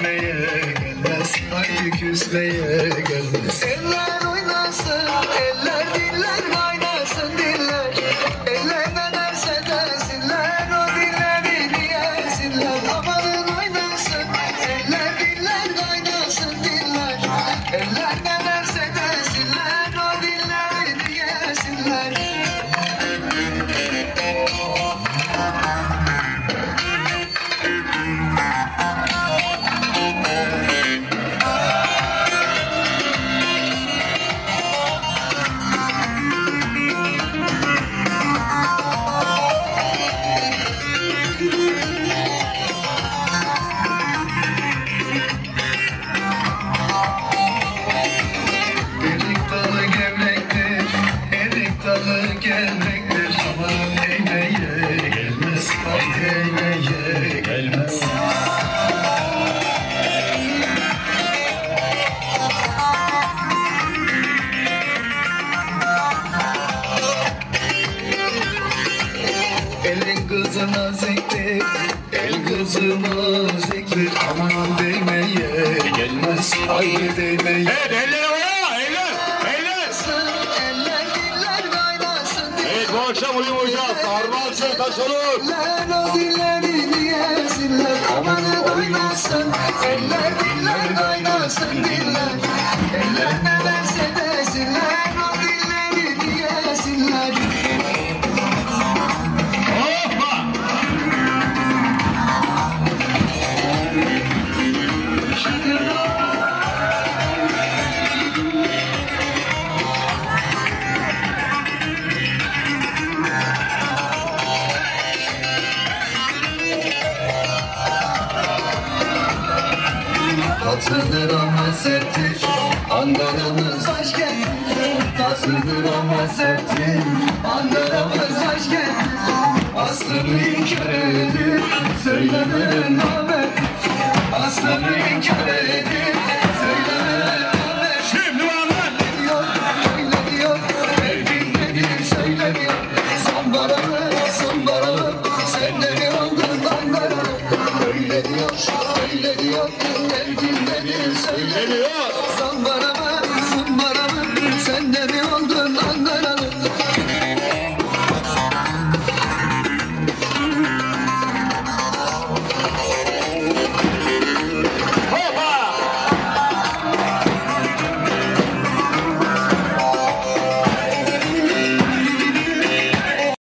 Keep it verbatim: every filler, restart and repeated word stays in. öpmeye gelmez, haydi küsmeye gelmez. Eller oynasın, eller diller kaynasın diller. Eller ne derse dersinler, o dillerini yersinler. Amanın oynasın, eller diller kaynasın diller. Eller ne derse dersinler, o dillerini yersinler. Gelmektir ama eğmeye gelmez, eğmeye gelmez. Elin kızı naziktir, el kızı naziktir ama değmeye gelmez, haydi değmeye gelmez. Akşam uyum uyacağız, sarmal çöl taş olur. Eller o dillerini yesinler, amanın oynasın. Eller diller kaynasın diller. Eller ne derse desinler, o dillerini yesinler. Hoppa! Tatlıdır ama serttir, Ankara'mız hoş geldin. Tatlıdır ama serttir, Ankara'mız hoş geldin. Aslanın köredir, söylemeden haber. Aslanın köredir, söylemeden haber. Şimdi anlar! Diyor, öyle diyor, her gün ne diyor, söylemiyor. Sambaralı, sambaralı, sen de bir oldun Ankara. Öyle diyor, öyle diyor.